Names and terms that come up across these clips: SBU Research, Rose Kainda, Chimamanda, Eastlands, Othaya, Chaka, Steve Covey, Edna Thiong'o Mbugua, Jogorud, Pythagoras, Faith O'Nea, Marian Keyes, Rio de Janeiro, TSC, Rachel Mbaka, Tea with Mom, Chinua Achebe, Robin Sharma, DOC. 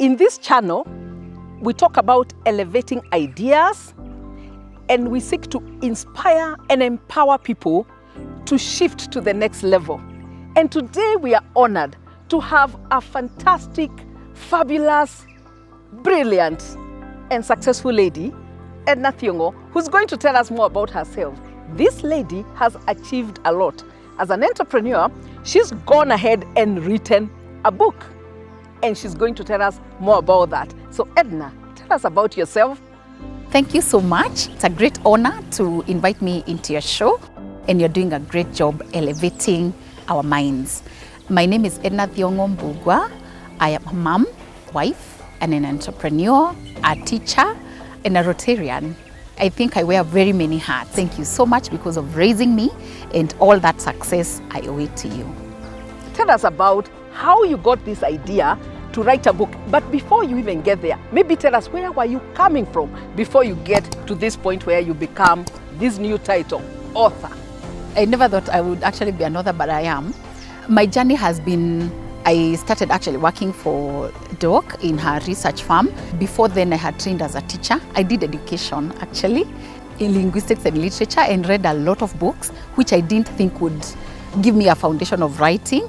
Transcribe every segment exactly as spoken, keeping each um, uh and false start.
In this channel, we talk about elevating ideas, and we seek to inspire and empower people to shift to the next level. And today we are honored to have a fantastic, fabulous, brilliant, and successful lady, Edna Thiong'o, who's going to tell us more about herself. This lady has achieved a lot. As an entrepreneur, she's gone ahead and written a book, and she's going to tell us more about that. So Edna, tell us about yourself. Thank you so much. It's a great honor to invite me into your show, and you're doing a great job elevating our minds. My name is Edna Thiong'o Mbugua. I am a mom, wife, and an entrepreneur, a teacher, and a Rotarian. I think I wear very many hats. Thank you so much because of raising me, and all that success I owe it to you. Tell us about how you got this idea to write a book. But before you even get there, maybe tell us, where were you coming from before you get to this point where you become this new title, author? I never thought I would actually be an author, but I am. My journey has been, I started actually working for D O C in her research firm. Before then, I had trained as a teacher. I did education actually in linguistics and literature, and read a lot of books which I didn't think would give me a foundation of writing.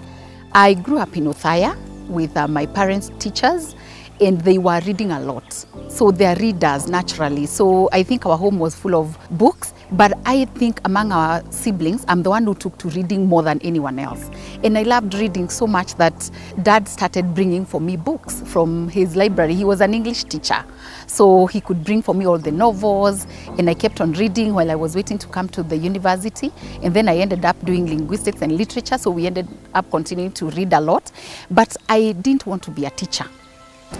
I grew up in Othaya with uh, my parents' teachers, and they were reading a lot. So they're readers naturally. So I think our home was full of books, but I think among our siblings, I'm the one who took to reading more than anyone else. And I loved reading so much that Dad started bringing for me books from his library. He was an English teacher, so he could bring for me all the novels, and I kept on reading while I was waiting to come to the university. And then I ended up doing linguistics and literature, so we ended up continuing to read a lot. But I didn't want to be a teacher.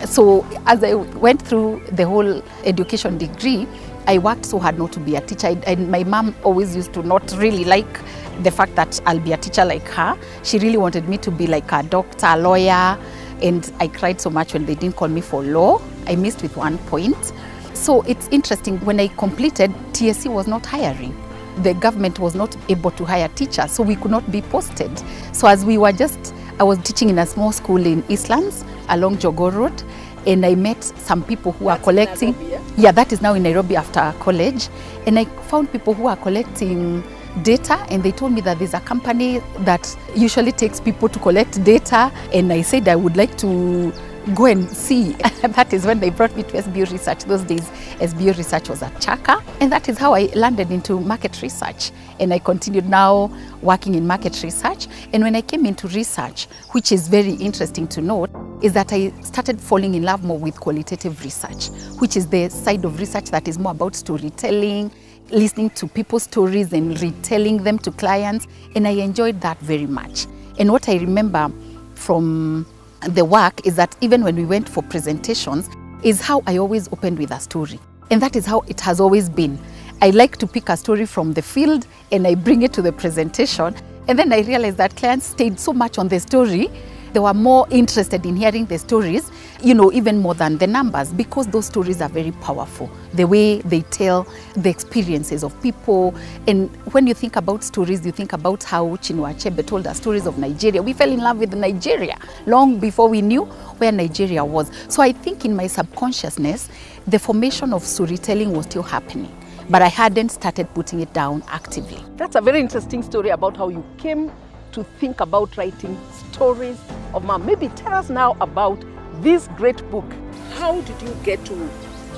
So as I went through the whole education degree, I worked so hard not to be a teacher. I, and my mom always used to not really like the fact that I'll be a teacher like her. She really wanted me to be like a doctor, a lawyer, and I cried so much when they didn't call me for law. I missed with one point. So it's interesting, when I completed, T S C was not hiring. The government was not able to hire teachers, so we could not be posted. So as we were just, I was teaching in a small school in Eastlands along Jogorud, and I met some people who That's are collecting. Yeah, that is now in Nairobi after college. And I found people who are collecting data, and they told me that there's a company that usually takes people to collect data, and I said I would like to go and see. That is when they brought me to S B U Research. Those days, S B U Research was at Chaka, and that is how I landed into market research. And I continued now working in market research. And when I came into research, which is very interesting to note, is that I started falling in love more with qualitative research, which is the side of research that is more about storytelling, listening to people's stories and retelling them to clients. And I enjoyed that very much. And what I remember from the work is that even when we went for presentations, is how I always opened with a story. And that is how it has always been. I like to pick a story from the field and I bring it to the presentation. And then I realized that clients stayed so much on the story. They were more interested in hearing the stories, you know, even more than the numbers, because those stories are very powerful. The way they tell the experiences of people. And when you think about stories, you think about how Chinua Achebe told us stories of Nigeria. We fell in love with Nigeria long before we knew where Nigeria was. So I think in my subconsciousness, the formation of storytelling was still happening, but I hadn't started putting it down actively. That's a very interesting story about how you came to think about writing stories of mom. Maybe tell us now about this great book. How did you get to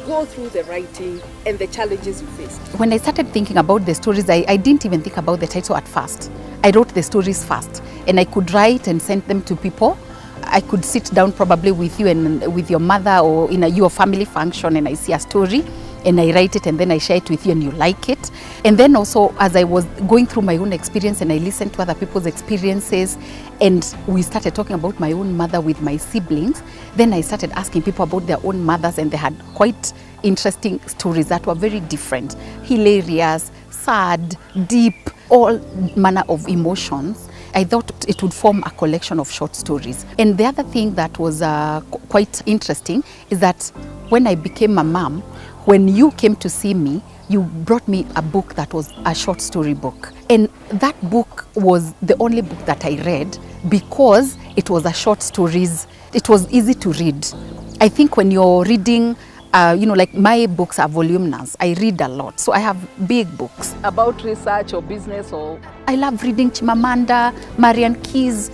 go through the writing and the challenges you faced? When I started thinking about the stories, I, I didn't even think about the title at first. I wrote the stories first, and I could write and send them to people. I could sit down probably with you and with your mother, or in a, your family function, and I see a story and I write it, and then I share it with you and you like it. And then also, as I was going through my own experience and I listened to other people's experiences, and we started talking about my own mother with my siblings, then I started asking people about their own mothers, and they had quite interesting stories that were very different, hilarious, sad, deep, all manner of emotions. I thought it would form a collection of short stories. And the other thing that was uh, quite interesting is that when I became a mom, when you came to see me, you brought me a book that was a short story book. And that book was the only book that I read because it was a short stories. It was easy to read. I think when you're reading, uh, you know, like my books are voluminous. I read a lot, so I have big books. About research or business or? I love reading Chimamanda, Marian Keyes,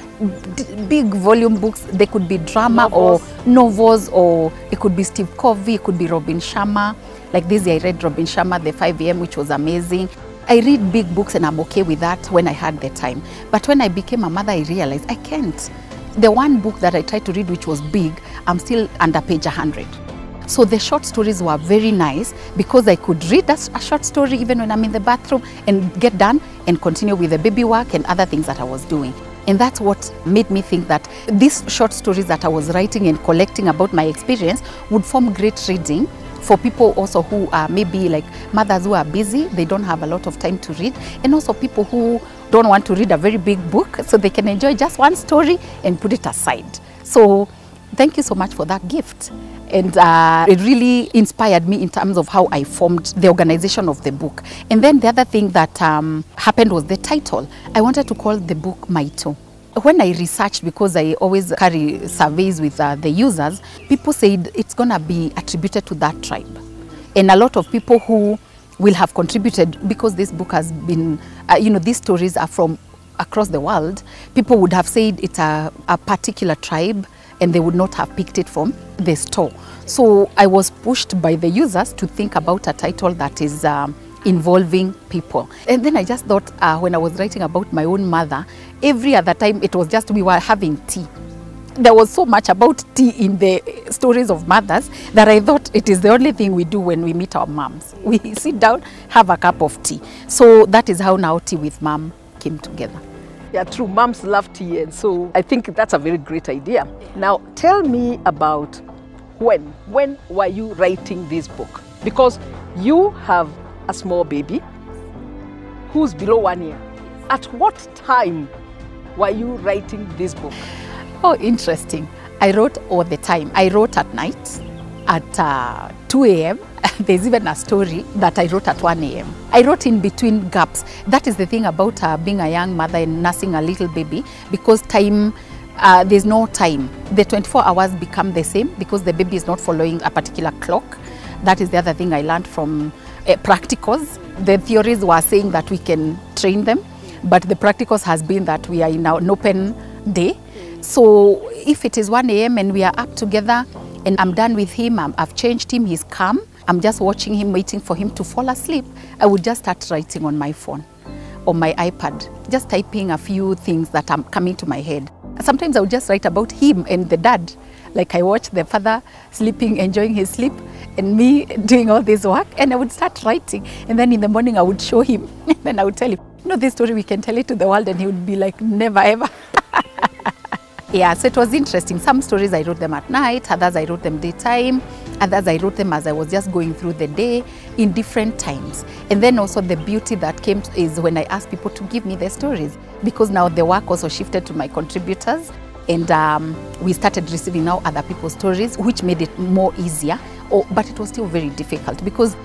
big volume books. They could be drama novels. or novels, or it could be Steve Covey, it could be Robin Sharma. Like this year I read Robin Sharma, The five A M, which was amazing. I read big books and I'm okay with that when I had the time. But when I became a mother, I realized I can't. The one book that I tried to read, which was big, I'm still under page one hundred. So the short stories were very nice because I could read a, a short story even when I'm in the bathroom and get done and continue with the baby work and other things that I was doing. And that's what made me think that these short stories that I was writing and collecting about my experience would form great reading for people also who are maybe like mothers who are busy, they don't have a lot of time to read, and also people who don't want to read a very big book, so they can enjoy just one story and put it aside. So thank you so much for that gift. And uh, it really inspired me in terms of how I formed the organization of the book. And then the other thing that um, happened was the title. I wanted to call the book Maito. When I researched, because I always carry surveys with uh, the users, people said it's going to be attributed to that tribe. And a lot of people who will have contributed, because this book has been, uh, you know, these stories are from across the world, people would have said it's a, a particular tribe and they would not have picked it from the store. So I was pushed by the users to think about a title that is um, involving people. And then I just thought, uh, when I was writing about my own mother, every other time it was just we were having tea. There was so much about tea in the stories of mothers that I thought it is the only thing we do when we meet our moms. We sit down, have a cup of tea. So that is how now Tea with Mom came together. Yeah, true, moms love tea, and so I think that's a very great idea. Now tell me about when, when were you writing this book? Because you have a small baby who's below one year. At what time were you writing this book? Oh, interesting. I wrote all the time. I wrote at night, at uh, two A M There's even a story that I wrote at one A M I wrote in between gaps. That is the thing about uh, being a young mother and nursing a little baby, because time, uh, there's no time. The twenty-four hours become the same because the baby is not following a particular clock. That is the other thing I learned from uh, practicals. The theories were saying that we can train them, but the practicals has been that we are in an open day. So if it is one A M and we are up together and I'm done with him, I'm, I've changed him, he's calm, I'm just watching him, waiting for him to fall asleep, I would just start writing on my phone or my iPad, just typing a few things that are coming to my head. Sometimes I would just write about him and the dad. Like I watched the father sleeping, enjoying his sleep, and me doing all this work, and I would start writing. And then in the morning I would show him, and then I would tell him, you know, this story, we can tell it to the world, and he would be like, never ever. Yeah, so it was interesting. Some stories I wrote them at night, others I wrote them daytime, others I wrote them as I was just going through the day in different times. And then also the beauty that came is when I asked people to give me their stories, because now the work also shifted to my contributors, and um, we started receiving now other people's stories, which made it more easier, or, but it was still very difficult because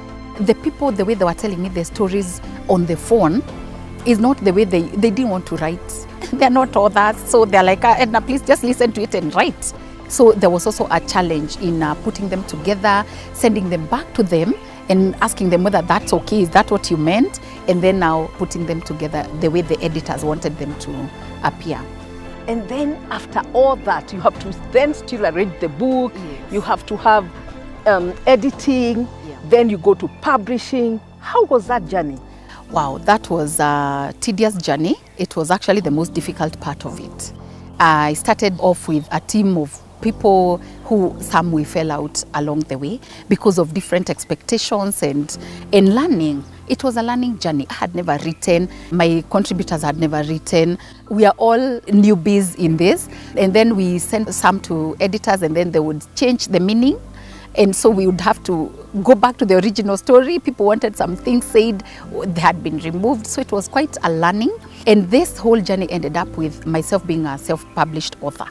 the people, the way they were telling me their stories on the phone is not the way they, they didn't want to write. They're not authors, so they're like, ah, Edna, please just listen to it and write. So there was also a challenge in uh, putting them together, sending them back to them and asking them whether that's okay, is that what you meant? And then now putting them together the way the editors wanted them to appear. And then after all that, you have to then still arrange the book, yes. You have to have um, editing, yeah. Then you go to publishing. How was that journey? Wow, that was a tedious journey. It was actually the most difficult part of it. I started off with a team of people who some we fell out along the way because of different expectations and, and learning. It was a learning journey. I had never written. My contributors had never written. We are all newbies in this. And then we sent some to editors and then they would change the meaning. And so we would have to go back to the original story. People wanted some things said that had been removed. So it was quite a learning. And this whole journey ended up with myself being a self-published author.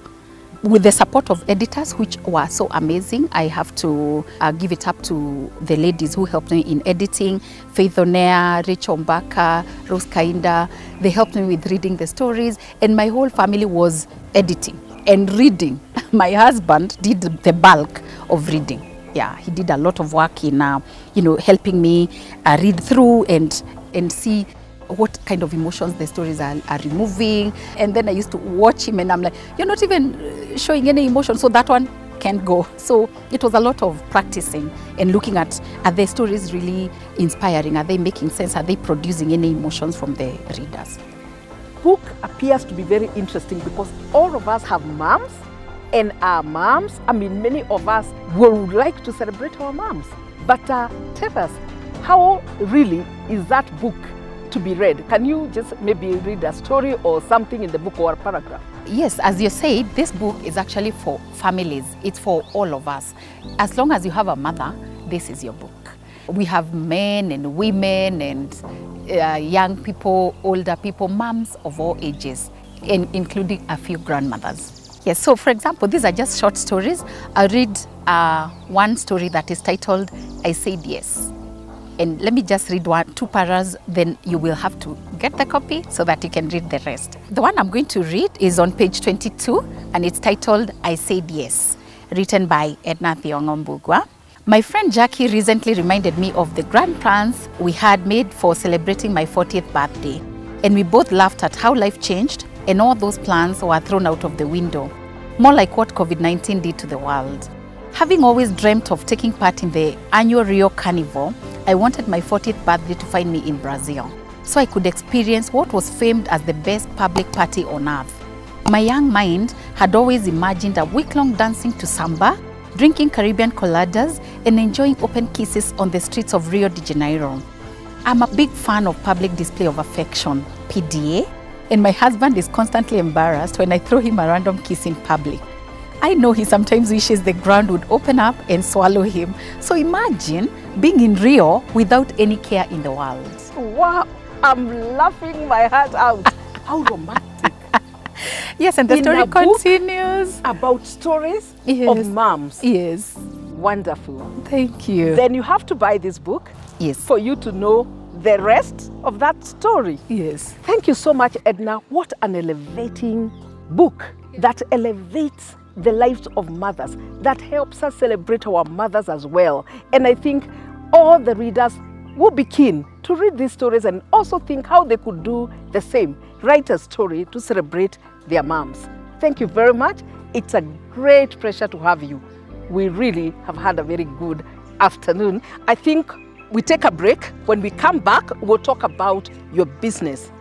With the support of editors, which were so amazing, I have to uh, give it up to the ladies who helped me in editing. Faith O'Nea, Rachel Mbaka, Rose Kainda, they helped me with reading the stories. And my whole family was editing and reading. My husband did the bulk of reading. Yeah, he did a lot of work in, uh, you know, helping me uh, read through and and see what kind of emotions the stories are, are removing. And then I used to watch him and I'm like, you're not even showing any emotion, so that one can't go. So it was a lot of practicing and looking at, are the stories really inspiring? Are they making sense? Are they producing any emotions from the readers? Book appears to be very interesting because all of us have moms, and our moms, I mean, many of us would like to celebrate our moms. But uh, tell us, how really is that book to be read? Can you just maybe read a story or something in the book or a paragraph? Yes, as you said, this book is actually for families. It's for all of us. As long as you have a mother, this is your book. We have men and women and uh, young people, older people, moms of all ages, and including a few grandmothers. Yes, so for example, these are just short stories. I read uh, one story that is titled, I Said Yes. And let me just read one, two paras, then you will have to get the copy so that you can read the rest. The one I'm going to read is on page twenty-two, and it's titled, I Said Yes, written by Edna Thiong'o Mbugua. My friend Jackie recently reminded me of the grand plans we had made for celebrating my fortieth birthday. And we both laughed at how life changed and all those plans were thrown out of the window, more like what COVID nineteen did to the world. Having always dreamt of taking part in the annual Rio Carnival, I wanted my fortieth birthday to find me in Brazil, so I could experience what was famed as the best public party on earth. My young mind had always imagined a week-long dancing to samba, drinking Caribbean coladas, and enjoying open kisses on the streets of Rio de Janeiro. I'm a big fan of public display of affection, P D A, and my husband is constantly embarrassed when I throw him a random kiss in public. I know he sometimes wishes the ground would open up and swallow him. So imagine being in Rio without any care in the world. Wow, I'm laughing my heart out. How romantic. Yes, and the in story continues. About stories yes. of moms. Yes. Wonderful. Thank you. Then you have to buy this book yes. for you to know the rest of that story. Yes. Thank you so much, Edna. What an elevating book that elevates the lives of mothers, that helps us celebrate our mothers as well. And I think all the readers will be keen to read these stories and also think how they could do the same, write a story to celebrate their moms. Thank you very much. It's a great pleasure to have you. We really have had a very good afternoon. I think we take a break. When we come back, we'll talk about your business.